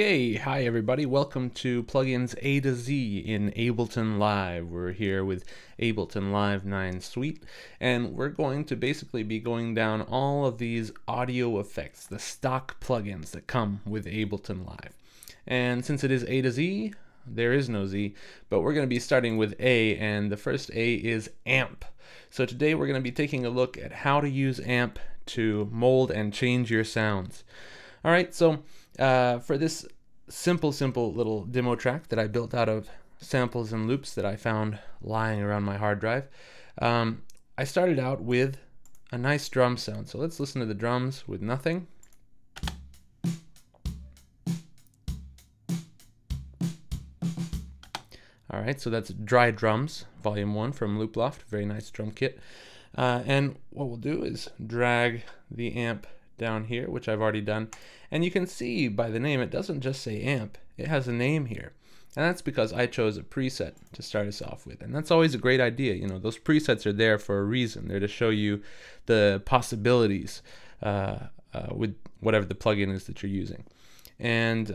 Okay, hi everybody, welcome to Plugins A to Z in Ableton Live. We're here with Ableton Live 9 Suite, and we're going to basically be going down all of these audio effects, the stock plugins that come with Ableton Live. And since it is A to Z, there is no Z, but we're going to be starting with A, and the first A is Amp. So today we're going to be taking a look at how to use Amp to mold and change your sounds. All right, so for this simple little demo track that I built out of samples and loops that I found lying around my hard drive, I started out with a nice drum sound. So let's listen to the drums with nothing. All right, so that's Dry Drums, Volume 1 from Loop Loft, very nice drum kit. And what we'll do is drag the amp down here, which I've already done, and you can see by the name it doesn't just say amp, it has a name here, and that's because I chose a preset to start us off with. And that's always a great idea, you know, those presets are there for a reason. They're to show you the possibilities with whatever the plugin is that you're using. And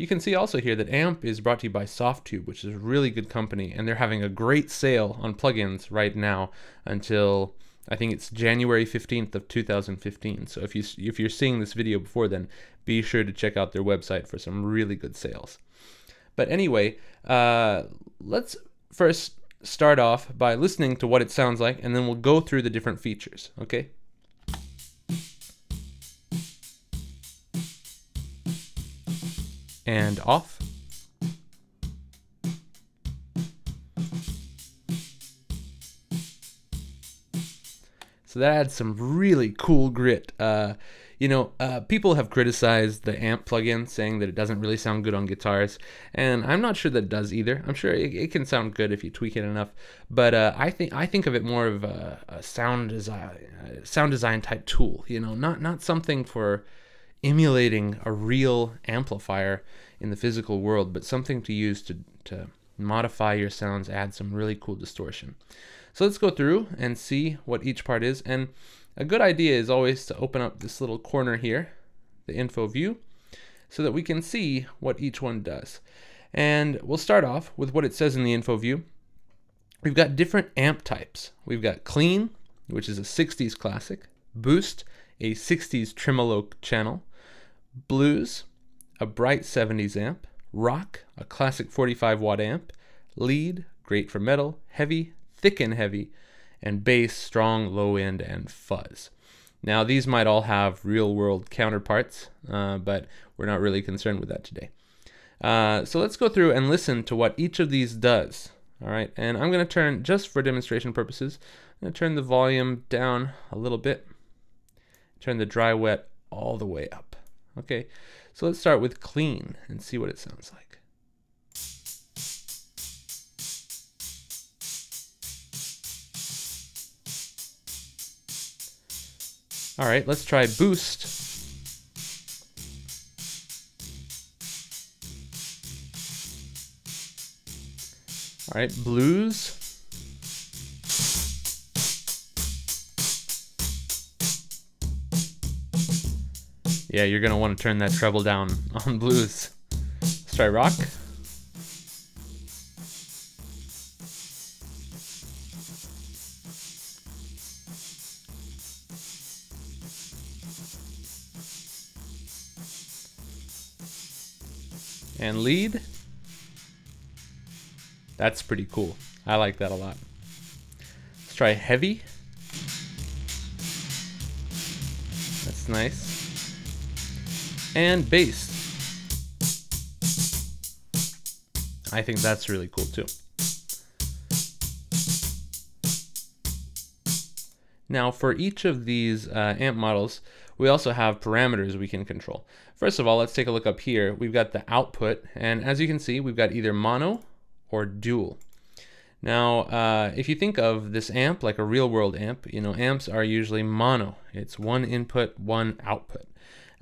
you can see also here that Amp is brought to you by Softube, which is a really good company, and they're having a great sale on plugins right now until I think it's January 15th of 2015. So if you're seeing this video before then, be sure to check out their website for some really good sales. But anyway, let's first start off by listening to what it sounds like, and then we'll go through the different features, okay? And off. So that adds some really cool grit. You know, people have criticized the Amp plugin, saying that it doesn't really sound good on guitars, and I'm not sure that it does either. I'm sure it can sound good if you tweak it enough, but I think of it more of a sound design type tool. You know, not something for emulating a real amplifier in the physical world, but something to use to modify your sounds, add some really cool distortion. So let's go through and see what each part is. And a good idea is always to open up this little corner here, the info view, so that we can see what each one does. And we'll start off with what it says in the info view. We've got different amp types. We've got clean, which is a 60s classic, boost, a 60s tremolo channel, blues, a bright 70s amp, rock, a classic 45-watt amp, lead, great for metal, heavy, thick and heavy, and bass, strong, low end, and fuzz. Now these might all have real-world counterparts, but we're not really concerned with that today. So let's go through and listen to what each of these does. All right, and I'm going to turn, just for demonstration purposes, I'm going to turn the volume down a little bit, turn the dry wet all the way up. Okay, so let's start with clean and see what it sounds like. All right, let's try boost. All right, blues. Yeah, you're gonna want to turn that treble down on blues. Let's try rock. And lead. That's pretty cool. I like that a lot. Let's try heavy. That's nice. And bass. I think that's really cool too. Now for each of these amp models, we also have parameters we can control. First of all, let's take a look up here. We've got the output, and as you can see, we've got either mono or dual. Now, if you think of this amp like a real-world amp, you know, amps are usually mono. It's one input, one output.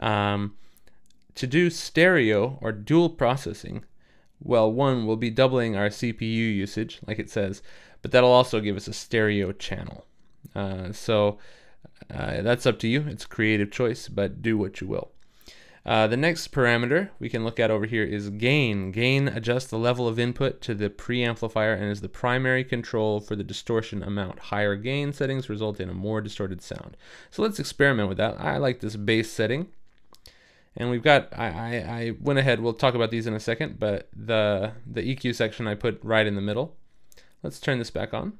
To do stereo or dual processing, well, one, will be doubling our CPU usage, like it says, but that'll also give us a stereo channel. That's up to you. It's a creative choice, but do what you will. The next parameter we can look at over here is gain. Gain adjusts the level of input to the preamplifier and is the primary control for the distortion amount. Higher gain settings result in a more distorted sound. So let's experiment with that. I like this bass setting. And we've got, I went ahead, we'll talk about these in a second, but the EQ section I put right in the middle. Let's turn this back on.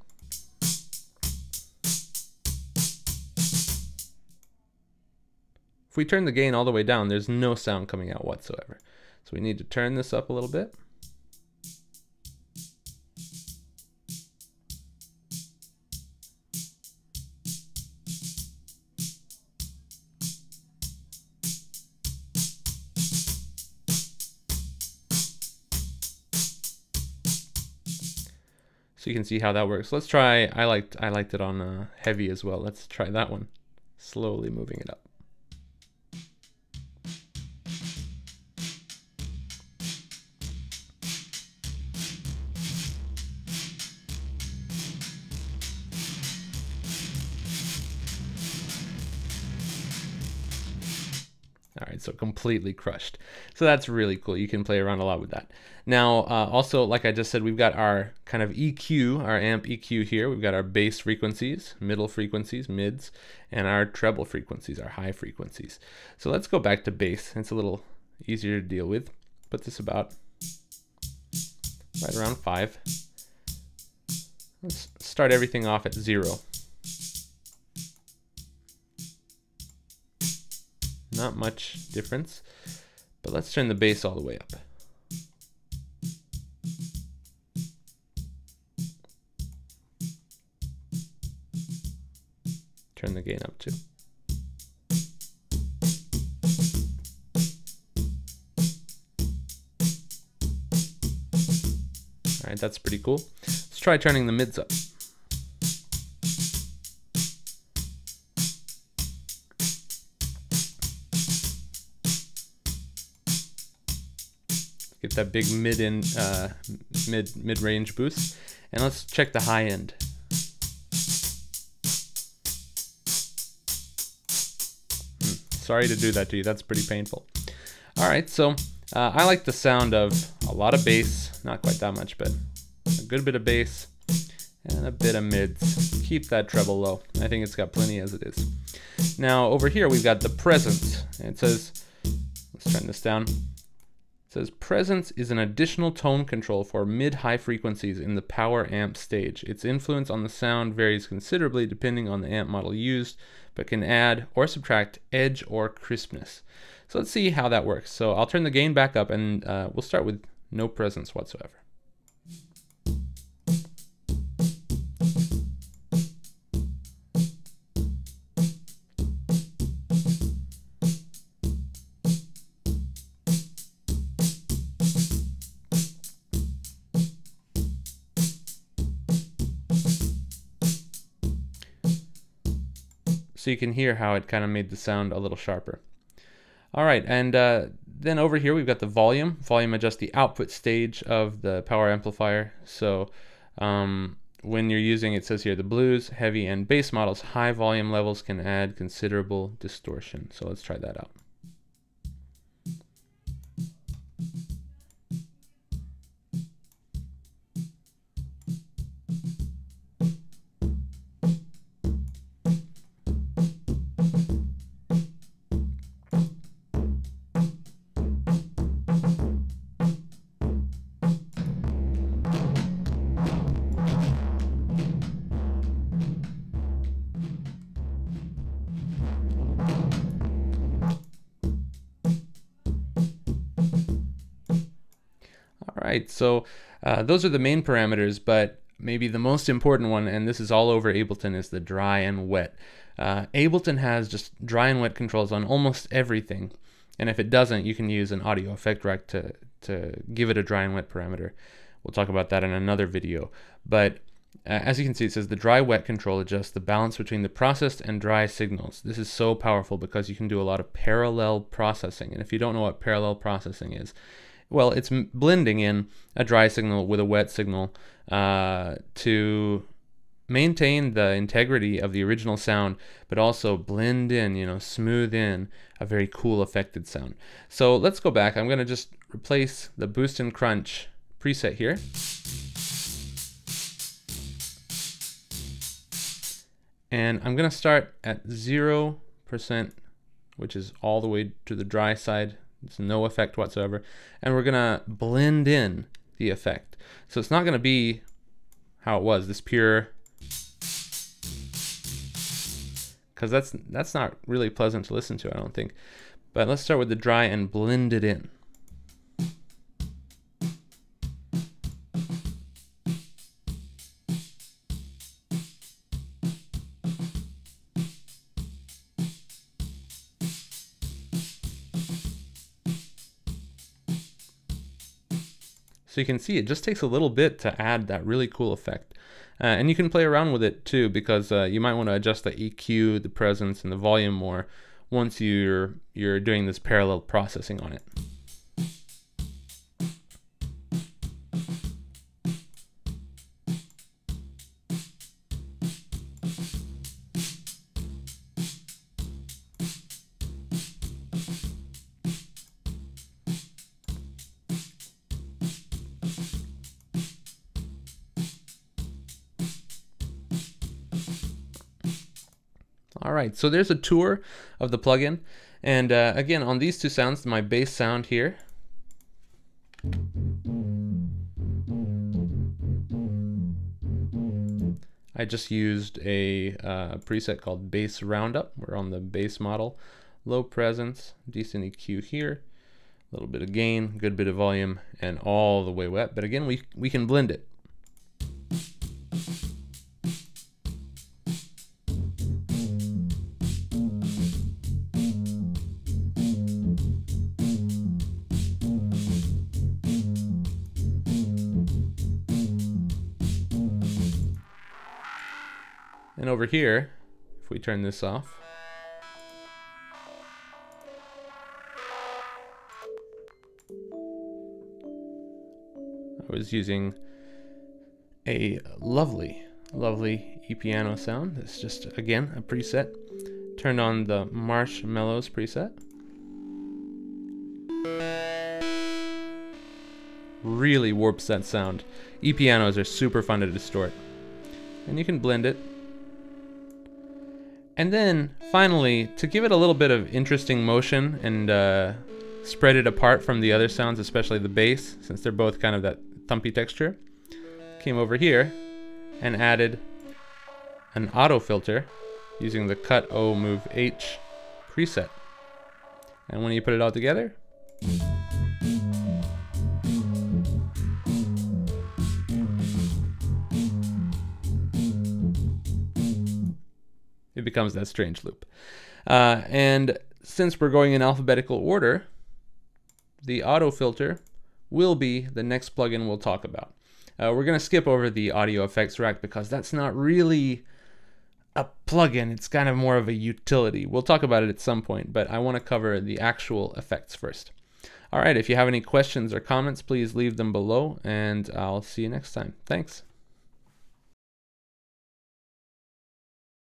If we turn the gain all the way down, there's no sound coming out whatsoever. So we need to turn this up a little bit. So you can see how that works. Let's try, I liked it on heavy as well. Let's try that one, slowly moving it up. All right, so completely crushed. So that's really cool. You can play around a lot with that. Now, also, like I just said, we've got our kind of EQ, our amp EQ here. We've got our bass frequencies, middle frequencies, mids, and our treble frequencies, our high frequencies. So let's go back to bass. It's a little easier to deal with. Put this about right around 5. Let's start everything off at 0. Not much difference, but let's turn the bass all the way up. Turn the gain up too. All right, that's pretty cool. Let's try turning the mids up. Get that big mid-range boost, and let's check the high end. Sorry to do that to you. That's pretty painful. All right, so I like the sound of a lot of bass, not quite that much, but a good bit of bass and a bit of mids. Keep that treble low. I think it's got plenty as it is. Now over here we've got the presence. It says, let's turn this down. It says, presence is an additional tone control for mid-high frequencies in the power amp stage. Its influence on the sound varies considerably depending on the amp model used, but can add or subtract edge or crispness. So let's see how that works. So I'll turn the gain back up, and we'll start with no presence whatsoever. So you can hear how it kind of made the sound a little sharper. All right, and then over here we've got the volume. Volume adjusts the output stage of the power amplifier. So when you're using, it says here, the blues, heavy, and bass models, high volume levels can add considerable distortion. So let's try that out. Right, so those are the main parameters, but maybe the most important one, and this is all over Ableton, is the dry and wet. Ableton has just dry and wet controls on almost everything, and if it doesn't, you can use an audio effect rack to give it a dry and wet parameter. We'll talk about that in another video, but as you can see, it says the dry wet control adjusts the balance between the processed and dry signals. This is so powerful because you can do a lot of parallel processing, and if you don't know what parallel processing is, well, it's blending in a dry signal with a wet signal to maintain the integrity of the original sound, but also blend in, you know, smooth in a very cool affected sound. So let's go back. I'm going to just replace the boost and crunch preset here. And I'm going to start at 0%, which is all the way to the dry side. It's no effect whatsoever. And we're going to blend in the effect. So it's not going to be how it was, this pure, because that's not really pleasant to listen to, I don't think. But let's start with the dry and blend it in. So you can see it just takes a little bit to add that really cool effect. And you can play around with it too, because you might want to adjust the EQ, the presence, and the volume more once you're doing this parallel processing on it. Alright, so there's a tour of the plugin, and again on these two sounds, my bass sound here, I just used a preset called Bass Roundup. We're on the bass model, low presence, decent EQ here, a little bit of gain, good bit of volume, and all the way wet, but again we can blend it. And over here, if we turn this off, I was using a lovely, lovely e-piano sound. It's just, again, a preset. Turned on the Marshmallows preset. Really warps that sound. E-pianos are super fun to distort. And you can blend it. And then, finally, to give it a little bit of interesting motion and spread it apart from the other sounds, especially the bass, since they're both kind of that thumpy texture, came over here and added an auto-filter using the Cut O Move H preset. And when you put it all together, it becomes that strange loop. And since we're going in alphabetical order, the auto filter will be the next plugin we'll talk about. We're going to skip over the audio effects rack because that's not really a plugin. It's kind of more of a utility. We'll talk about it at some point, but I want to cover the actual effects first. All right, if you have any questions or comments, please leave them below, and I'll see you next time. Thanks.